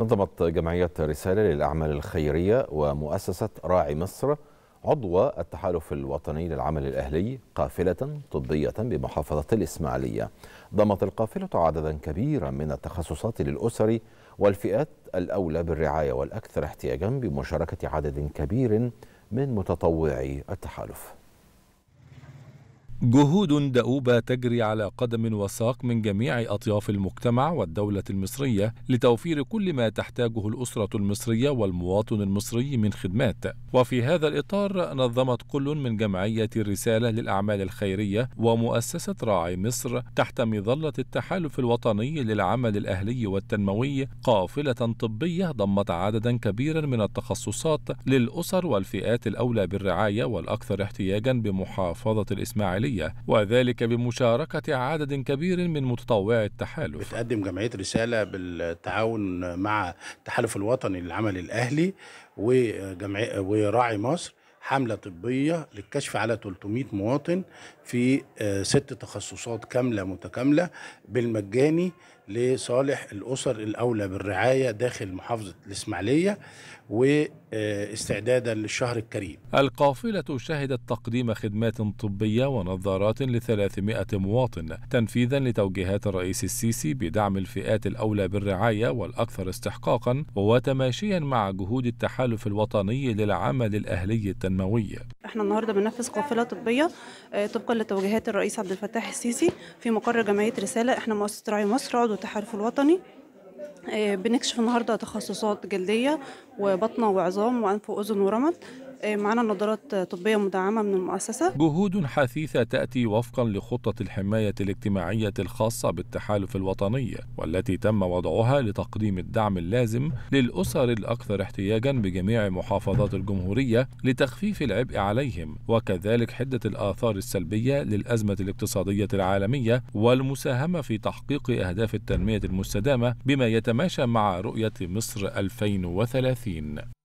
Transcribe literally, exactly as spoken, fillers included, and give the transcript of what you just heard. نظمت جمعية رسالة للأعمال الخيرية ومؤسسة راعي مصر عضو التحالف الوطني للعمل الأهلي قافلة طبية بمحافظة الإسماعيلية. ضمت القافلة عددا كبيرا من التخصصات للأسر والفئات الأولى بالرعاية والأكثر احتياجا بمشاركة عدد كبير من متطوعي التحالف. جهود دؤوبة تجري على قدم وساق من جميع أطياف المجتمع والدولة المصرية لتوفير كل ما تحتاجه الأسرة المصرية والمواطن المصري من خدمات. وفي هذا الإطار نظمت كل من جمعية رسالة للأعمال الخيرية ومؤسسة راعي مصر تحت مظلة التحالف الوطني للعمل الأهلي والتنموي قافلة طبية ضمت عددا كبيرا من التخصصات للأسر والفئات الأولى بالرعاية والأكثر احتياجا بمحافظة الإسماعيلية، وذلك بمشاركة عدد كبير من متطوعي التحالف. بتقدم جمعية رسالة بالتعاون مع التحالف الوطني للعمل الأهلي وجمعية وراعي مصر حملة طبية للكشف على ثلاثمائة مواطن في ست تخصصات كاملة متكاملة بالمجاني لصالح الأسر الأولى بالرعاية داخل محافظة الإسماعيلية واستعدادا للشهر الكريم. القافلة شهدت تقديم خدمات طبية ونظارات لثلاثمائة مواطن تنفيذا لتوجيهات الرئيس السيسي بدعم الفئات الأولى بالرعاية والأكثر استحقاقا وتماشيا مع جهود التحالف الوطني للعمل الأهلي التنموي. احنا النهارده بننفذ قافلة طبية طبقا لتوجيهات الرئيس عبد الفتاح السيسي في مقر جمعية رسالة. احنا مؤسسة راعي مصر عضو التحالف الوطني بنكشف النهارده تخصصات جلديه وبطنه وعظام وانف واذن ورمد. معنا نظارات طبية مدعمة من المؤسسة. جهود حثيثة تأتي وفقا لخطة الحماية الاجتماعية الخاصة بالتحالف الوطني والتي تم وضعها لتقديم الدعم اللازم للأسر الأكثر احتياجا بجميع محافظات الجمهورية لتخفيف العبء عليهم وكذلك حدة الآثار السلبية للأزمة الاقتصادية العالمية والمساهمة في تحقيق أهداف التنمية المستدامة بما يتماشى مع رؤية مصر ألفين وثلاثين.